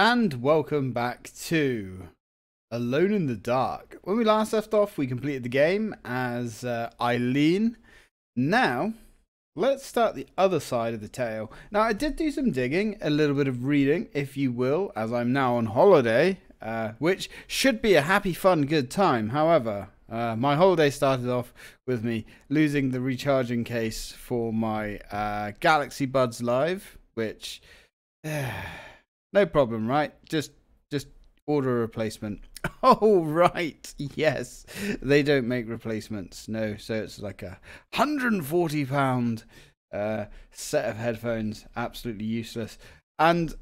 And welcome back to Alone in the Dark. When we last left off, we completed the game as Eileen. Now, let's start the other side of the tale. Now, I did do some digging, a little bit of reading, if you will, as I'm now on holiday, which should be a happy, fun, good time. However, my holiday started off with me losing the recharging case for my Galaxy Buds Live, which... no problem, right? Just order a replacement. Oh, right. Yes. They don't make replacements. No. So it's like a £140 set of headphones. Absolutely useless. And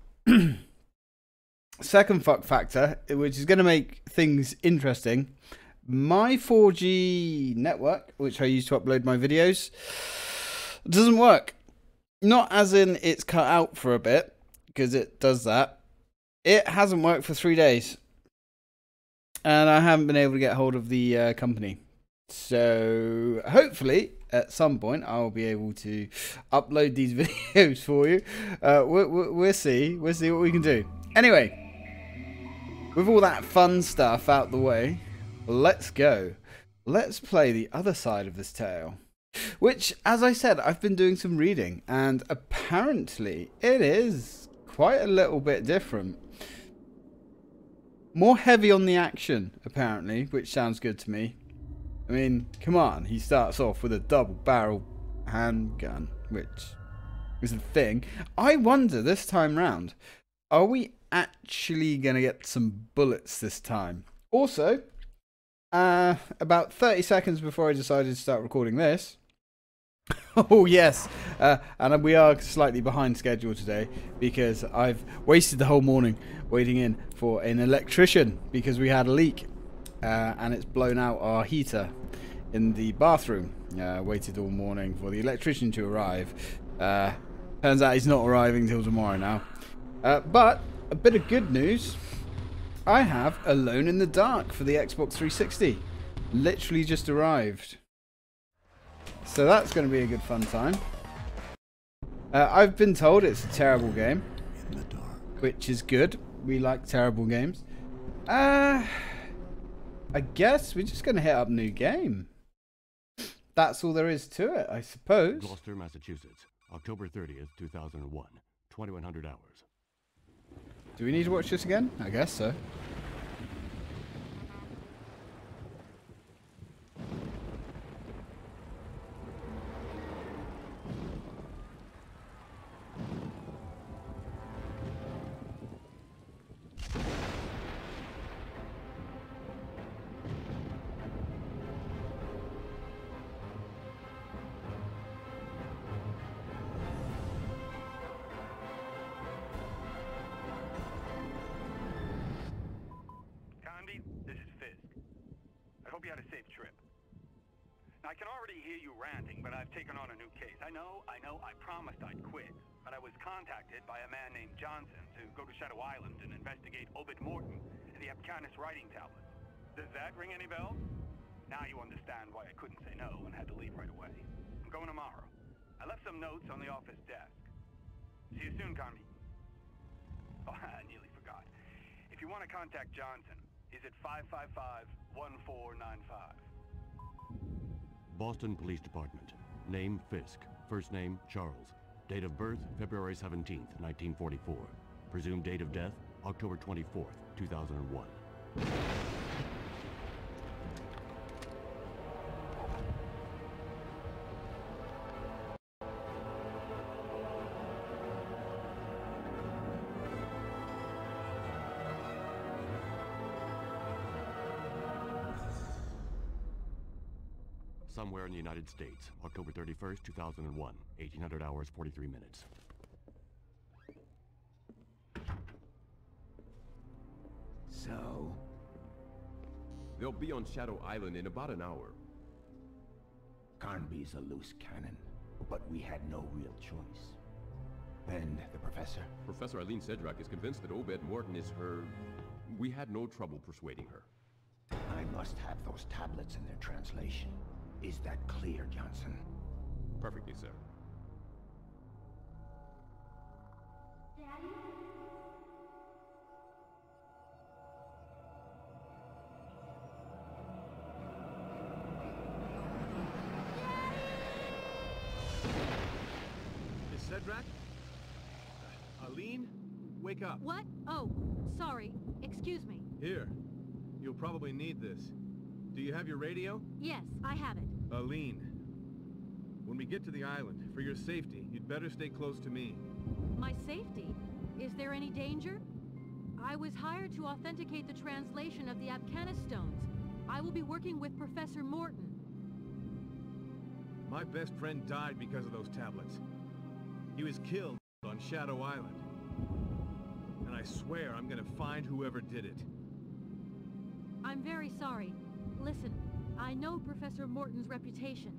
second fuck factor, which is going to make things interesting. My 4G network, which I use to upload my videos, doesn't work. Not as in it's cut out for a bit. Because it does that. It hasn't worked for 3 days. And I haven't been able to get hold of the company. So hopefully at some point I'll be able to upload these videos for you. We'll see. We'll see what we can do. Anyway, with all that fun stuff out the way, let's go. Let's play the other side of this tale. Which, as I said, I've been doing some reading. And apparently it is... quite a little bit different. More heavy on the action, apparently, which sounds good to me. I mean, come on, he starts off with a double-barrel handgun, which is a thing. I wonder this time round, are we actually going to get some bullets this time? Also, about 30 seconds before I decided to start recording this, oh yes, and we are slightly behind schedule today because I've wasted the whole morning waiting in for an electrician because we had a leak and it's blown out our heater in the bathroom. Waited all morning for the electrician to arrive. Turns out he's not arriving till tomorrow now. But a bit of good news, I have Alone in the Dark for the Xbox 360. Literally just arrived. So that's going to be a good fun time. I've been told it's a terrible game. In the dark. Which is good. We like terrible games. I guess we're just going to hit up new game. That's all there is to it, I suppose. Gloucester, Massachusetts. October 30th, 2001. 2100 hours. Do we need to watch this again? I guess so. By a man named Johnson to go to Shadow Island and investigate Obed Morton and the Abkhazi writing tablet. Does that ring any bells? Now you understand why I couldn't say no and had to leave right away. I'm going tomorrow. I left some notes on the office desk. See you soon, Connie. Oh, I nearly forgot. If you want to contact Johnson, he's at 555-1495. Boston Police Department. Name Fisk. First name Charles. Date of birth, February 17th, 1944. Presumed date of death, October 24th, 2001. Somewhere in the United States, October 31st, 2001, 1800 hours, 43 minutes. So... they'll be on Shadow Island in about an hour. Carnby's a loose cannon, but we had no real choice. Then, the professor... Professor Eileen Cedrac is convinced that Obed Morton is her... We had no trouble persuading her. I must have those tablets in their translation. Is that clear, Johnson? Perfectly, sir. Daddy? Cedrac? Aline, wake up. What? Oh, sorry. Excuse me. Here. You'll probably need this. Do you have your radio? Yes, I have it. Aline, when we get to the island, for your safety, you'd better stay close to me. My safety? Is there any danger? I was hired to authenticate the translation of the Abkhazi stones. I will be working with Professor Morton. My best friend died because of those tablets. He was killed on Shadow Island. And I swear I'm gonna find whoever did it. I'm very sorry. Listen, I know Professor Morton's reputation.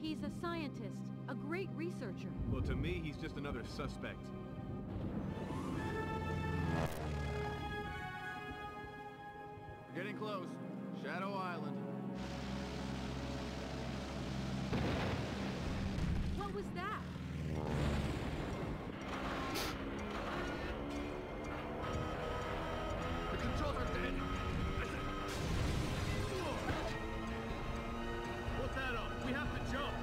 He's a scientist, a great researcher. Well, to me, he's just another suspect. We're getting close. Shadow Island. What was that? The controls are dead. Put that up. We have to jump.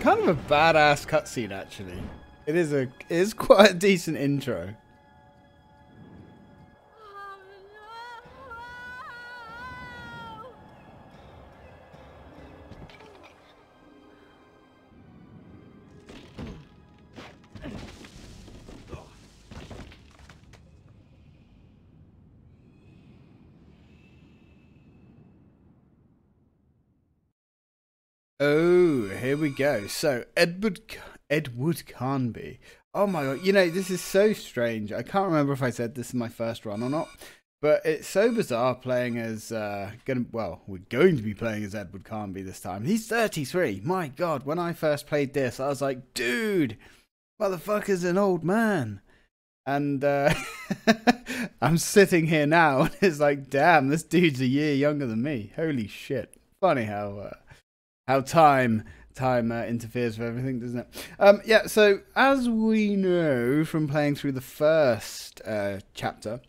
Kind of a badass cutscene, actually. It is quite a decent intro. Oh, no. Oh, here we go. So Edward Carnby. Oh my god, you know, this is so strange. I can't remember if I said this in my first run or not, but it's so bizarre playing as we're going to be playing as Edward Carnby this time. He's 33. My god, when I first played this, I was like, dude, motherfucker's an old man. And I'm sitting here now and it's like, damn, this dude's a year younger than me. Holy shit. Funny how time interferes with everything, doesn't it? Yeah, so as we know from playing through the first chapter,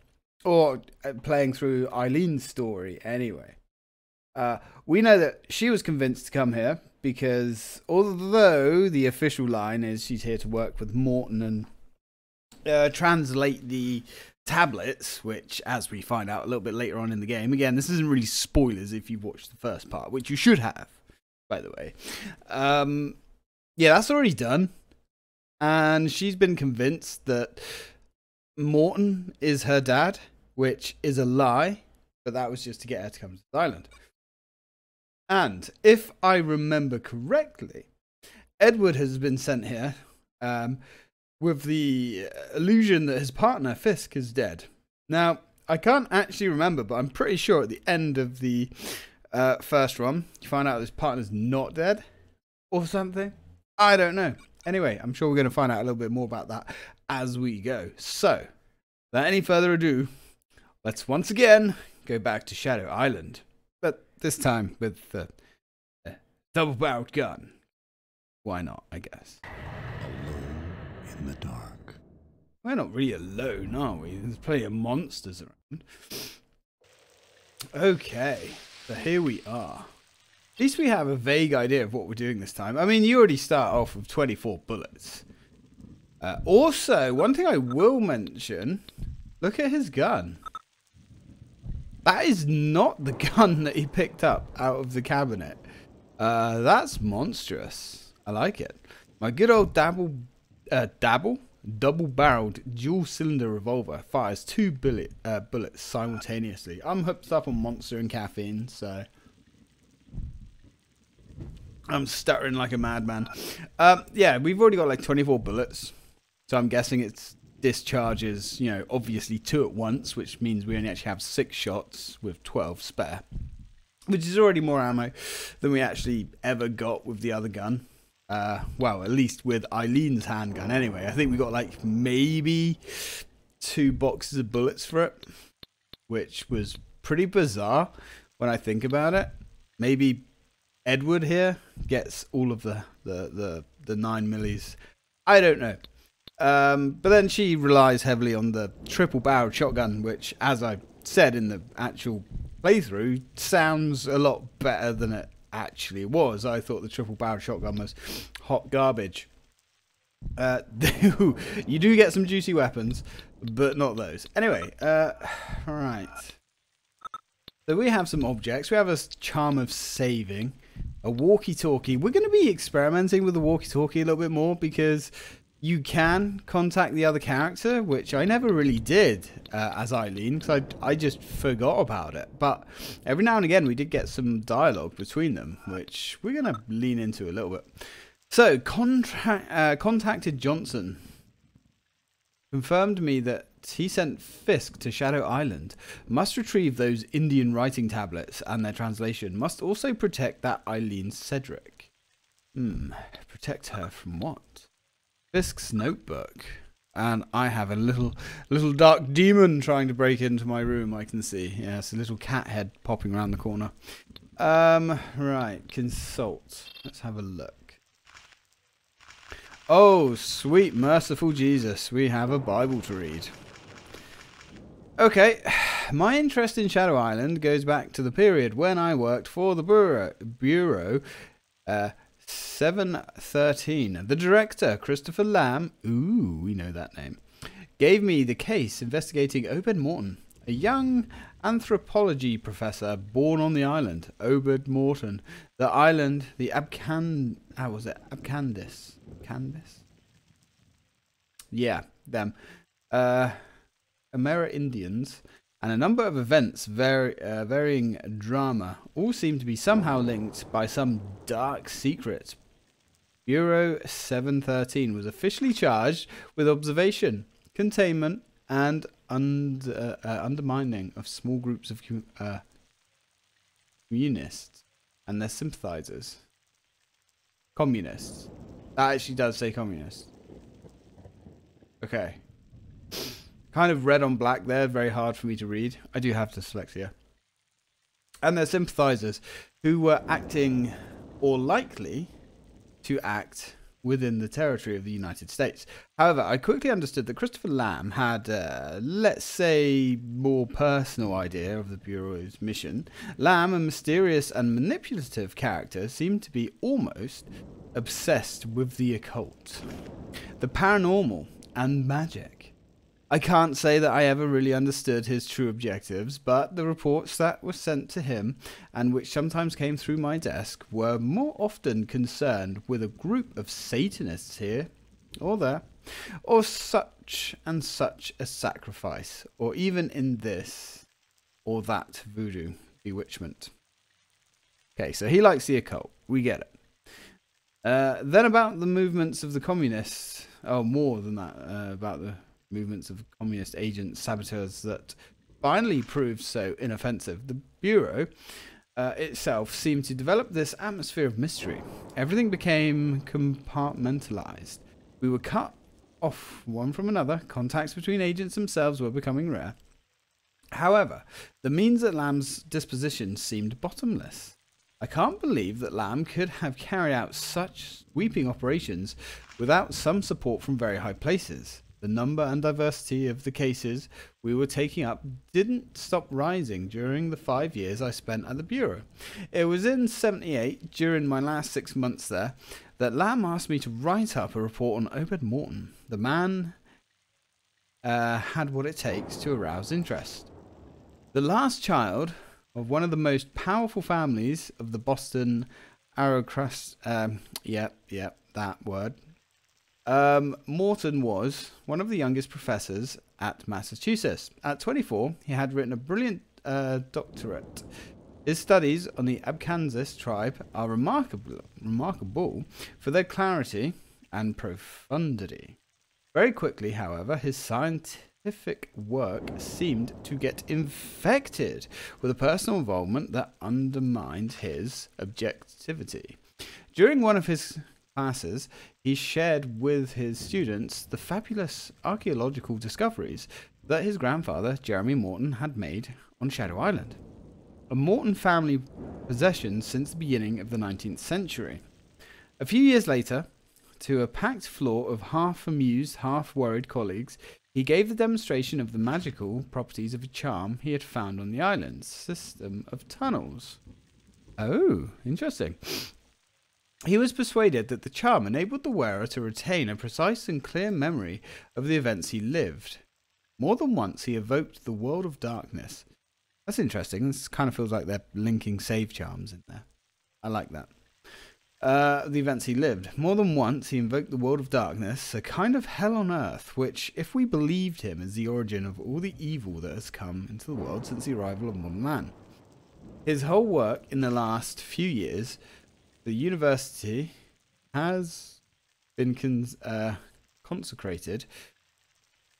or playing through Eileen's story anyway, we know that she was convinced to come here because, although the official line is she's here to work with Morton and translate the tablets, which, as we find out a little bit later on in the game, again, this isn't really spoilers if you've watched the first part, which you should have, by the way. Yeah, that's already done. And she's been convinced that Morton is her dad, which is a lie, but that was just to get her to come to the island. And if I remember correctly, Edward has been sent here with the illusion that his partner, Fisk, is dead. Now, I can't actually remember, but I'm pretty sure at the end of the first run, you find out his partner's not dead or something. I don't know. Anyway, I'm sure we're going to find out a little bit more about that as we go. So, without any further ado, let's once again go back to Shadow Island. But this time with the double-barreled gun. Why not, I guess. Alone in the dark. We're not really alone, are we? There's plenty of monsters around. Okay. So here we are. At least we have a vague idea of what we're doing this time. I mean, you already start off with 24 bullets. Also, one thing I will mention, look at his gun. That is not the gun that he picked up out of the cabinet. That's monstrous. I like it. My good old double-barreled dual-cylinder revolver fires two bullets simultaneously. I'm hooked up on Monster and caffeine, so I'm stuttering like a madman. Yeah, we've already got like 24 bullets, so I'm guessing it's discharges, you know, obviously two at once, which means we only actually have 6 shots with 12 spare, which is already more ammo than we actually ever got with the other gun. Well, at least with Eileen's handgun anyway. I think we got like maybe 2 boxes of bullets for it, which was pretty bizarre when I think about it. Maybe Edward here gets all of the 9 millis. I don't know. But then she relies heavily on the triple-barreled shotgun, which, as I said in the actual playthrough, sounds a lot better than it actually was. I thought the triple-barreled shotgun was hot garbage. You do get some juicy weapons, but not those. Anyway, right. So we have some objects. We have a charm of saving, a walkie-talkie. We're going to be experimenting with the walkie-talkie a little bit more because you can contact the other character, which I never really did as Eileen, because I just forgot about it. But every now and again, we did get some dialogue between them, which we're going to lean into a little bit. So, contacted Johnson. Confirmed me that he sent Fisk to Shadow Island. Must retrieve those Indian writing tablets and their translation. Must also protect that Eileen Cedrac. Hmm. Protect her from what? Fisk's notebook. And I have a little dark demon trying to break into my room, I can see. Yeah, it's a little cat head popping around the corner. Right. Consult. Let's have a look. Oh, sweet, merciful Jesus, we have a Bible to read. Okay, my interest in Shadow Island goes back to the period when I worked for the Bureau 713. The director, Christopher Lamb, ooh, we know that name, gave me the case investigating Obed Morton, a young anthropology professor born on the island, Obed Morton. The island, the Abkhazi? Canvas? Yeah, them. Amerindians and a number of events varying drama all seem to be somehow linked by some dark secret. Bureau 713 was officially charged with observation, containment, and undermining of small groups of communists and their sympathizers. Communists. That actually does say communist. Okay. Kind of red on black there. Very hard for me to read. I do have dyslexia. And their sympathizers who were acting or likely to act within the territory of the United States. However, I quickly understood that Christopher Lamb had, let's say, more personal idea of the Bureau's mission. Lamb, a mysterious and manipulative character, seemed to be almost obsessed with the occult, the paranormal, and magic. I can't say that I ever really understood his true objectives, but the reports that were sent to him, and which sometimes came through my desk, were more often concerned with a group of Satanists here, or there, or such and such a sacrifice, or even in this, or that voodoo bewitchment. Okay, so he likes the occult. We get it. Then about the movements of the communists, oh, more than that, about the movements of communist agents, saboteurs that finally proved so inoffensive. The Bureau itself seemed to develop this atmosphere of mystery. Everything became compartmentalized. We were cut off one from another. Contacts between agents themselves were becoming rare. However, the means at Lamb's disposition seemed bottomless. I can't believe that Lamb could have carried out such sweeping operations without some support from very high places. The number and diversity of the cases we were taking up didn't stop rising during the 5 years I spent at the Bureau. It was in '78, during my last 6 months there, that Lamb asked me to write up a report on Obed Morton. The man had what it takes to arouse interest. The last child of one of the most powerful families of the Boston aristocracy, Morton was one of the youngest professors at Massachusetts. At 24, he had written a brilliant doctorate. His studies on the Abkhazi tribe are remarkable for their clarity and profundity. Very quickly, however, his scientific work seemed to get infected with a personal involvement that undermined his objectivity. During one of his classes, he shared with his students the fabulous archaeological discoveries that his grandfather, Jeremy Morton, had made on Shadow Island, a Morton family possession since the beginning of the 19th century. A few years later, to a packed floor of half-amused, half-worried colleagues, he gave the demonstration of the magical properties of a charm he had found on the island's system of tunnels. Oh, interesting. He was persuaded that the charm enabled the wearer to retain a precise and clear memory of the events he lived. More than once he evoked the world of darkness. That's interesting. This kind of feels like they're linking save charms in there. I like that. The events he lived. More than once he invoked the world of darkness, a kind of hell on earth, which, if we believed him, is the origin of all the evil that has come into the world since the arrival of modern man. His whole work in the last few years, the university has been consecrated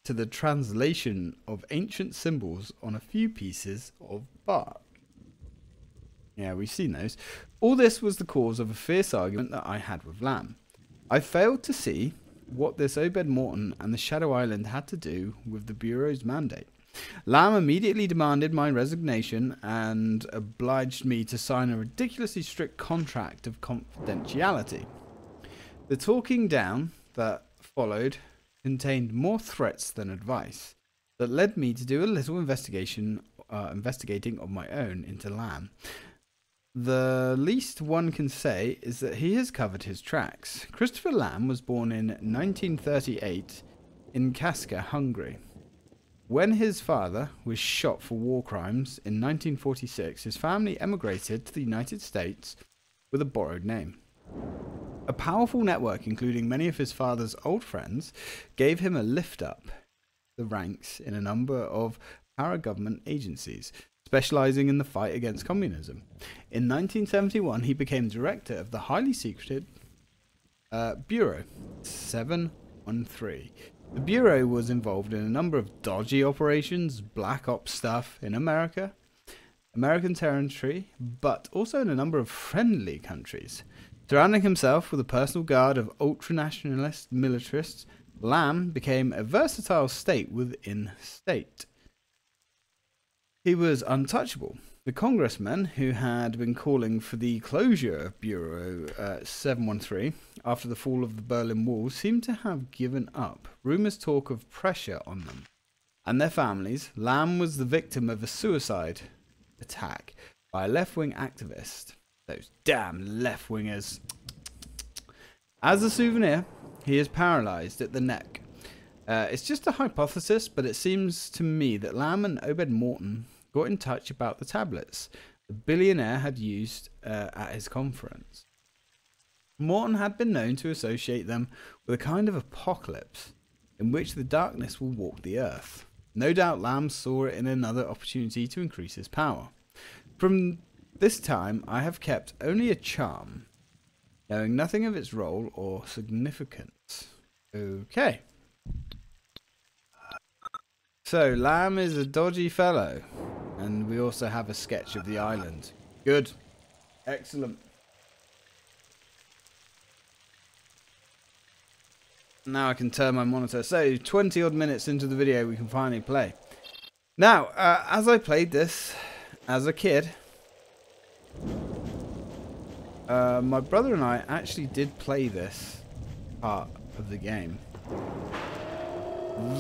to the translation of ancient symbols on a few pieces of bark. Yeah, we've seen those. All this was the cause of a fierce argument that I had with Lamb. I failed to see what this Obed Morton and the Shadow Island had to do with the Bureau's mandate. Lamb immediately demanded my resignation and obliged me to sign a ridiculously strict contract of confidentiality. The talking down that followed contained more threats than advice that led me to do a little investigating of my own into Lamb. The least one can say is that he has covered his tracks. Christopher Lamb was born in 1938 in Kaska, Hungary. When his father was shot for war crimes in 1946, his family emigrated to the United States with a borrowed name. A powerful network, including many of his father's old friends, gave him a lift up the ranks in a number of para-government agencies, specializing in the fight against communism. In 1971, he became director of the highly secreted Bureau 713. The Bureau was involved in a number of dodgy operations, black ops stuff in America, American territory, but also in a number of friendly countries. Surrounding himself with a personal guard of ultranationalist militarists, Lamb became a versatile state within state. He was untouchable. The congressman who had been calling for the closure of Bureau 713 after the fall of the Berlin Wall seemed to have given up. Rumours talk of pressure on them and their families. Lamb was the victim of a suicide attack by a left-wing activist. Those damn left-wingers. As a souvenir, he is paralysed at the neck. It's just a hypothesis, but it seems to me that Lamb and Obed Morton got in touch about the tablets the billionaire had used at his conference. Morton had been known to associate them with a kind of apocalypse in which the darkness will walk the earth. No doubt Lamb saw it in another opportunity to increase his power. From this time, I have kept only a charm, knowing nothing of its role or significance. Okay. So, Lamb is a dodgy fellow, and we also have a sketch of the island. Good. Excellent. Now I can turn my monitor. So, 20 odd minutes into the video, we can finally play. Now, as I played this as a kid, my brother and I actually did play this part of the game.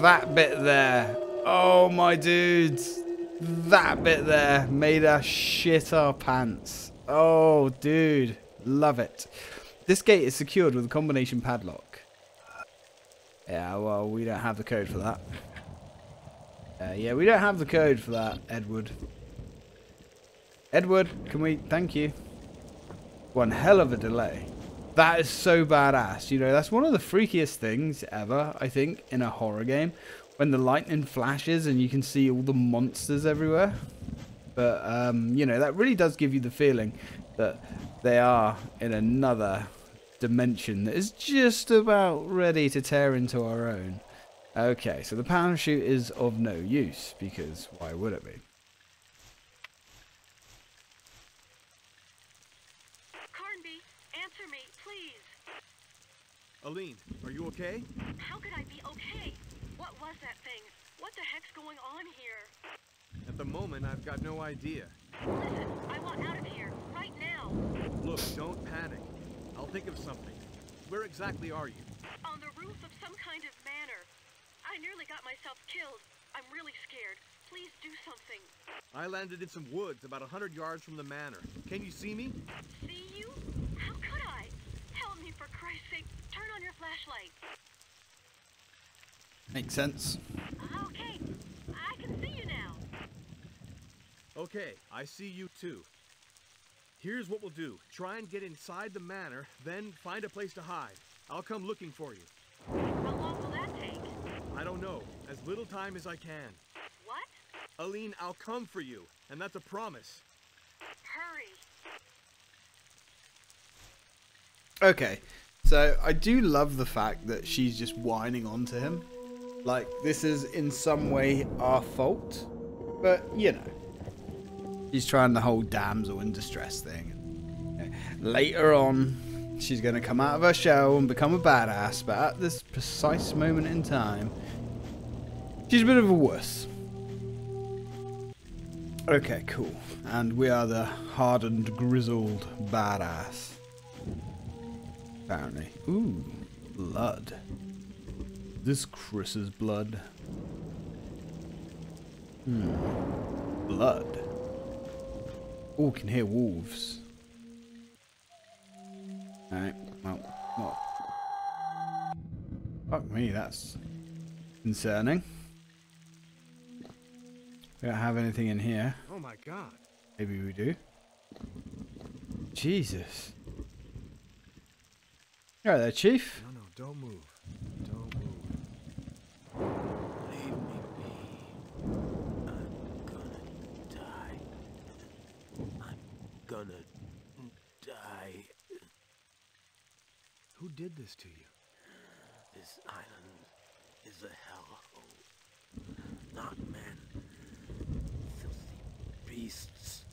That bit there. Oh my dudes, that bit there made us shit our pants. Oh dude, love it. This gate is secured with a combination padlock. Yeah, well, we don't have the code for that. Yeah, we don't have the code for that, Edward. Edward, can we... Thank you. One hell of a delay. That is so badass. You know, that's one of the freakiest things ever, I think, in a horror game. When the lightning flashes and you can see all the monsters everywhere. But, you know, that really does give you the feeling that they are in another dimension that is just about ready to tear into our own. Okay, so the parachute is of no use, because why would it be? Answer me, please. Aline, are you okay? How could I be okay? What was that thing? What the heck's going on here? At the moment, I've got no idea. Listen, I want out of here, right now. Look, don't panic. I'll think of something. Where exactly are you? On the roof of some kind of manor. I nearly got myself killed. I'm really scared. Please do something. I landed in some woods about 100 yards from the manor. Can you see me? See you? How could I? Help me, for Christ's sake. Turn on your flashlight. Makes sense. Okay. I can see you now. Okay, I see you too. Here's what we'll do. Try and get inside the manor, then find a place to hide. I'll come looking for you. How long will that take? I don't know. As little time as I can. What? Aline, I'll come for you, and that's a promise. Hurry. Okay, so I do love the fact that she's just whining on to him. Like, this is in some way our fault, but, you know. She's trying the whole damsel in distress thing. Later on, she's going to come out of her shell and become a badass, but at this precise moment in time, she's a bit of a wuss. Okay, cool. And we are the hardened, grizzled badass. Apparently. Ooh, blood. This Chris's blood. Hmm. Blood. Oh, can hear wolves. Alright, well, what? Fuck me, that's concerning. We don't have anything in here. Oh my god. Maybe we do. Jesus. Right there, Chief. No, don't move. Don't move. Leave me be. I'm gonna die. Who did this to you? This island is a hellhole. Not men. Beasts.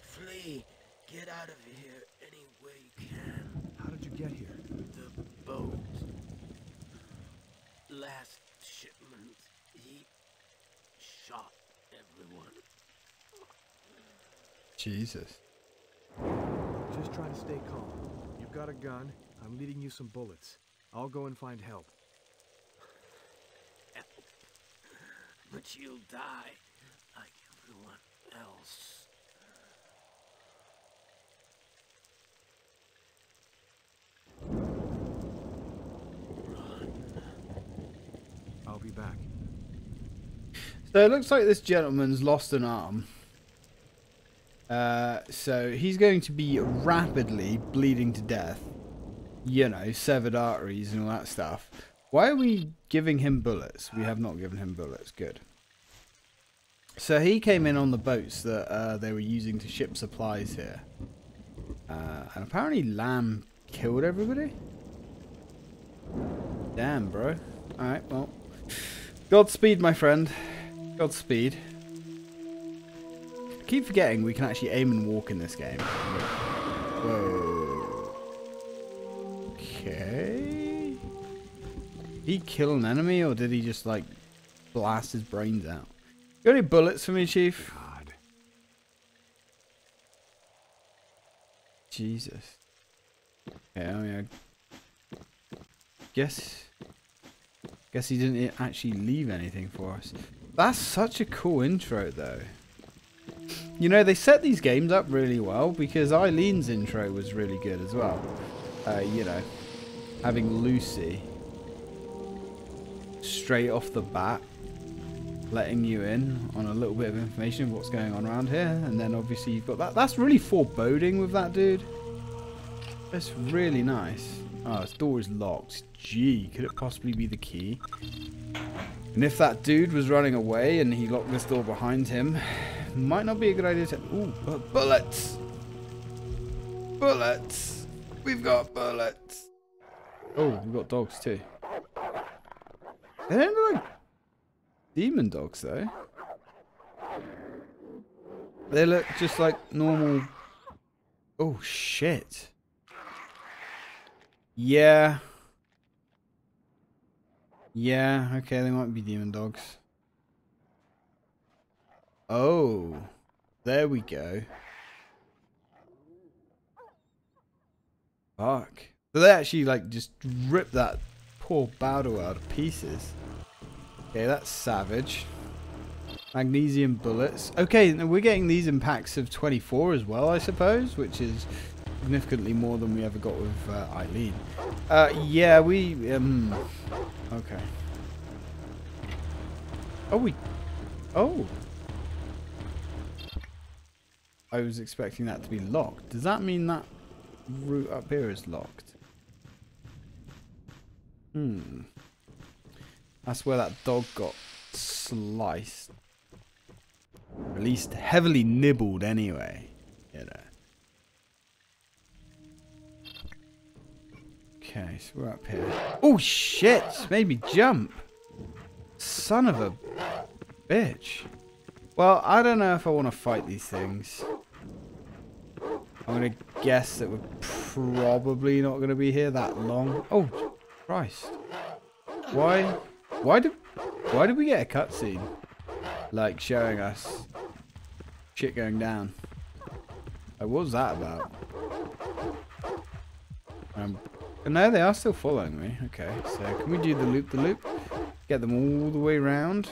Flee! Get out of here any way you can. How did you get here? The boat. Last shipment. He shot everyone. Jesus. Just try to stay calm. You've got a gun. I'm leading you some bullets. I'll go and find help. Help. But you'll die. Like everyone else. Run. I'll be back. So it looks like this gentleman's lost an arm. So he's going to be rapidly bleeding to death. You know, severed arteries and all that stuff. Why are we giving him bullets? We have not given him bullets. Good. So he came in on the boats that they were using to ship supplies here. And apparently Lamb killed everybody. Damn, bro. Alright, well. Godspeed, my friend. Godspeed. I keep forgetting we can actually aim and walk in this game. Whoa. Okay. Did he kill an enemy or did he just, like, blast his brains out? You got any bullets for me, Chief? God. Jesus. Yeah, I mean, I guess he didn't actually leave anything for us. That's such a cool intro, though. You know, they set these games up really well because Eileen's intro was really good as well. You know, having Lucy straight off the bat. Letting you in on a little bit of information of what's going on around here, and then obviously you've got that. That's really foreboding with that dude. That's really nice. Oh, this door is locked. Gee, could it possibly be the key? And if that dude was running away and he locked this door behind him, might not be a good idea to... Ooh, bullets! Bullets! We've got bullets! Oh, we've got dogs too. They don't look like demon dogs, though. They look just like normal... Oh, shit. Yeah. Yeah, okay, they might be demon dogs. Oh. There we go. Fuck. But they actually like just ripped that poor Bardo out of pieces. Okay, that's savage. Magnesium bullets. Okay, now we're getting these in packs of 24 as well, I suppose, which is significantly more than we ever got with Eileen. Yeah, we... okay. Oh, we... Oh! I was expecting that to be locked. Does that mean that route up here is locked? Hmm. That's where that dog got sliced. Or at least heavily nibbled anyway. You know. Okay, so we're up here. Oh shit! It's made me jump! Son of a bitch. Well, I don't know if I want to fight these things. I'm going to guess that we're probably not going to be here that long. Oh, Christ. Why did we get a cutscene? Like, showing us shit going down. Like, what was that about? No, they are still following me. Okay, so can we do the loop-the-loop? Get them all the way around.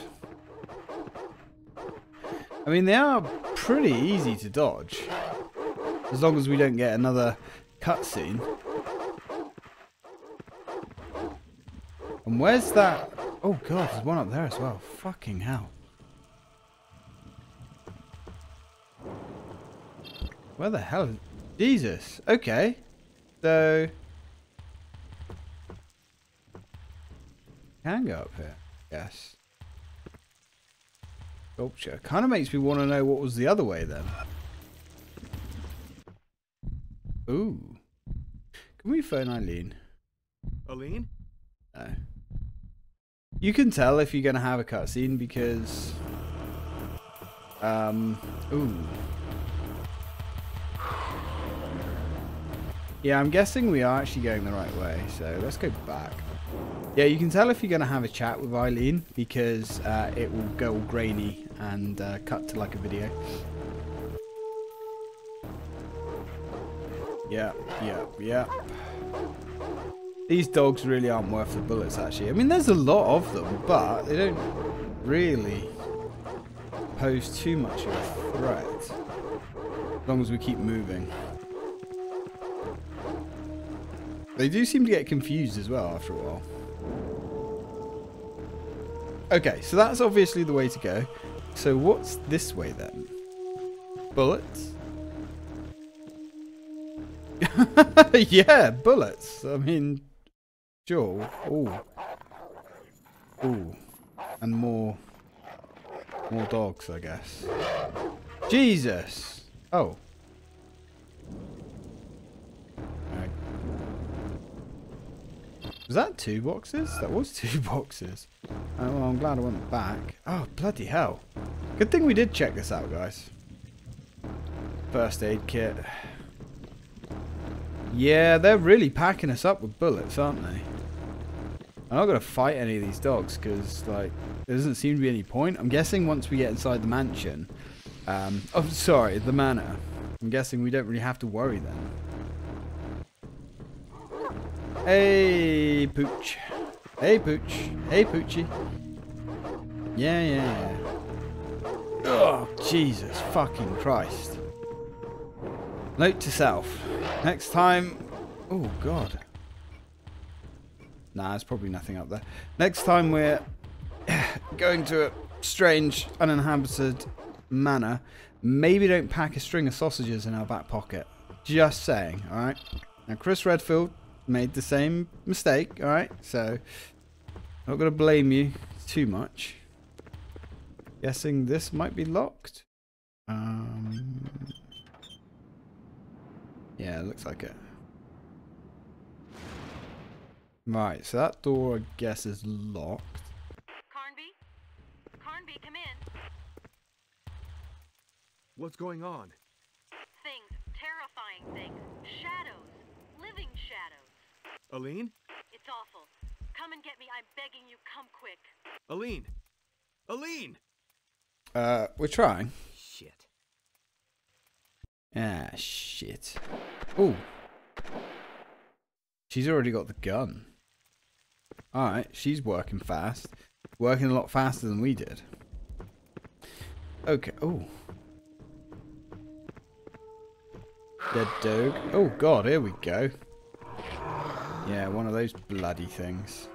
I mean, they are pretty easy to dodge. As long as we don't get another cutscene. And where's that? Oh god, there's one up there as well. Fucking hell. Where the hell is... Jesus. Okay. So... Can go up here. Yes. Sculpture. Kind of makes me want to know what was the other way then. Ooh. Can we phone Eileen? Eileen? No. You can tell if you're going to have a cutscene because... Ooh. Yeah, I'm guessing we are actually going the right way, so let's go back. Yeah, you can tell if you're going to have a chat with Eileen because it will go all grainy and cut to like a video. Yeah, yeah, yeah. These dogs really aren't worth the bullets, actually. I mean, there's a lot of them, but they don't really pose too much of a threat. As long as we keep moving. They do seem to get confused as well after a while. Okay, so that's obviously the way to go. So what's this way then? Bullets? Yeah, bullets. I mean, sure. Ooh. Ooh. And more dogs, I guess. Jesus. Oh. Was that two boxes? That was two boxes. Oh, well, I'm glad I went back. Oh, bloody hell. Good thing we did check this out, guys. First aid kit. Yeah, they're really packing us up with bullets, aren't they? I'm not going to fight any of these dogs because, like, there doesn't seem to be any point. I'm guessing once we get inside the mansion... oh, sorry, the manor. I'm guessing we don't really have to worry then. Hey, Pooch. Hey, Pooch. Hey, Poochie. Yeah, yeah, yeah. Oh, Jesus fucking Christ. Note to self. Next time... Oh, God. Nah, there's probably nothing up there. Next time we're going to a strange, uninhabited manor, maybe don't pack a string of sausages in our back pocket. Just saying, alright? Now, Chris Redfield... made the same mistake, alright? So, not gonna blame you too much. Guessing this might be locked? Yeah, looks like it. Right, so that door, I guess, is locked. Carnby? Carnby, come in. What's going on? Things. Terrifying things. Shadows. Living shadows. Aline? It's awful. Come and get me. I'm begging you. Come quick. Aline! Aline! We're trying. Shit. Ah, shit. Ooh. She's already got the gun. Alright, she's working fast. Working a lot faster than we did. Okay, oh. Dead dog. Oh god, here we go. Yeah, one of those bloody things.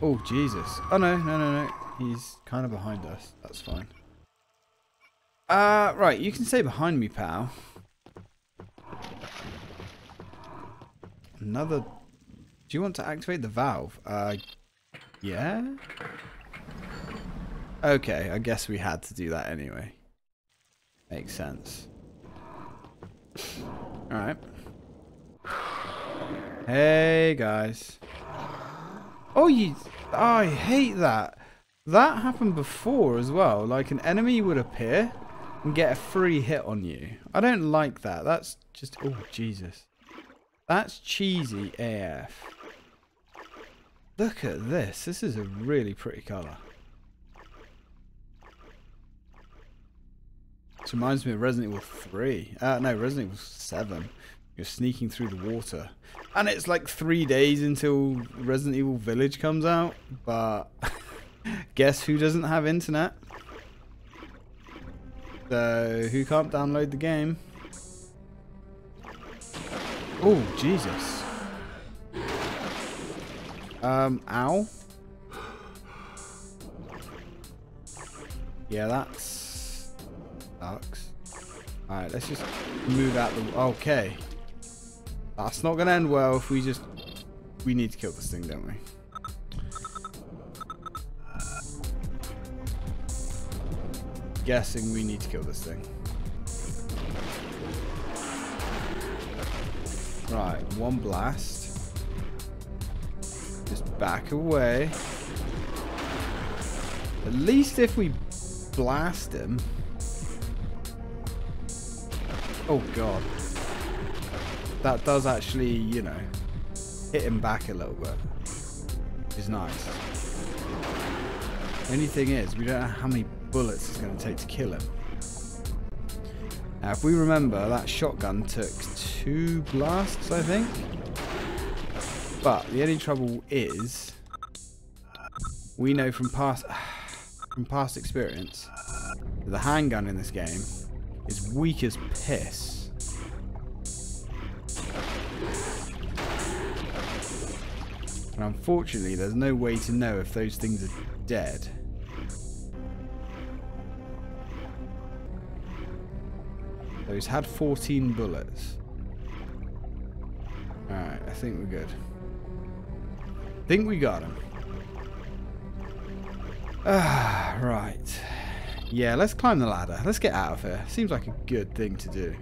Oh, Jesus. Oh, no, no, no, no. He's kind of behind us. That's fine. Right, you can stay behind me, pal. Another... Do you want to activate the valve? Yeah? Okay, I guess we had to do that anyway. Makes sense. Alright. Hey, guys. Oh, you... Oh, I hate that. That happened before as well. Like, an enemy would appear and get a free hit on you. I don't like that. That's just... Oh, Jesus. That's cheesy AF. Look at this. This is a really pretty colour. This reminds me of Resident Evil 3. No, Resident Evil 7. You're sneaking through the water. And it's like 3 days until Resident Evil Village comes out. But guess who doesn't have internet? So, who can't download the game? Oh, Jesus. Ow. Yeah, that sucks. Alright, let's just move out the... Okay. That's not going to end well if we just... We need to kill this thing, don't we? Guessing we need to kill this thing. Right, one blast. Just back away. At least if we blast him... Oh god. That does actually, you know, hit him back a little bit. It's nice. Only thing is, we don't know how many bullets it's going to take to kill him. Now, if we remember, that shotgun took 2 blasts, I think. But the only trouble is, we know from past experience, that the handgun in this game is weak as piss. And unfortunately, there's no way to know if those things are dead. Those had 14 bullets. Alright, I think we're good. I think we got him. Right. Yeah, let's climb the ladder. Let's get out of here. Seems like a good thing to do.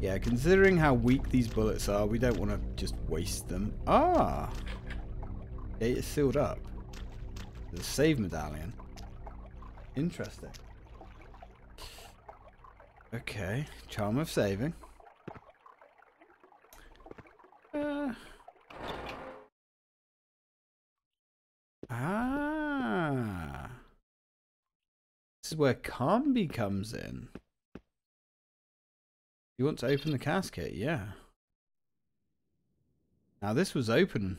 Yeah, considering how weak these bullets are, we don't want to just waste them. Ah! It is sealed up. There's a save medallion. Interesting. Okay, charm of saving. Ah. This is where Carnby comes in. You want to open the casket, yeah. Now this was open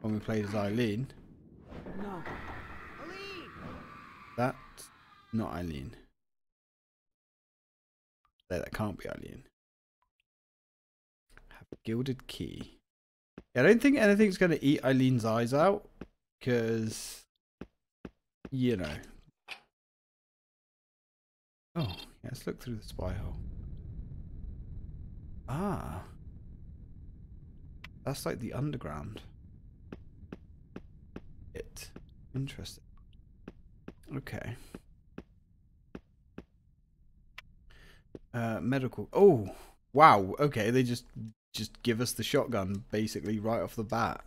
when we played as Eileen. No. That's not Eileen. No, that can't be Eileen. Have a gilded key. I don't think anything's going to eat Eileen's eyes out. Because, you know. Oh, let's look through the spy hole. Ah. That's like the underground. It. Interesting. Okay. Medical. Oh, wow. Okay, they just give us the shotgun basically right off the bat.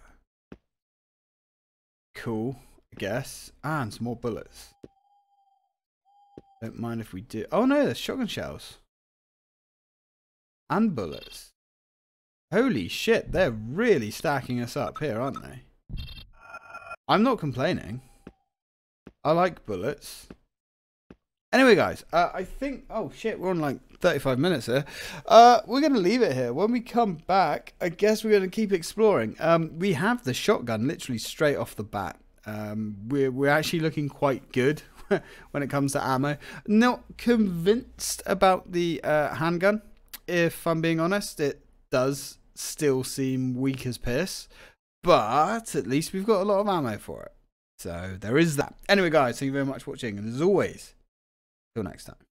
Cool, I guess. And some more bullets. Don't mind if we do. Oh no, there's shotgun shells. And bullets. Holy shit, they're really stacking us up here, aren't they? I'm not complaining. I like bullets. Anyway, guys, I think... Oh, shit, we're on like 35 minutes here. We're going to leave it here. When we come back, I guess we're going to keep exploring. We have the shotgun literally straight off the bat. We're actually looking quite good when it comes to ammo. Not convinced about the handgun, if I'm being honest. It does still seem weak as piss. But at least we've got a lot of ammo for it. So there is that. Anyway, guys, thank you very much for watching. And as always... till next time.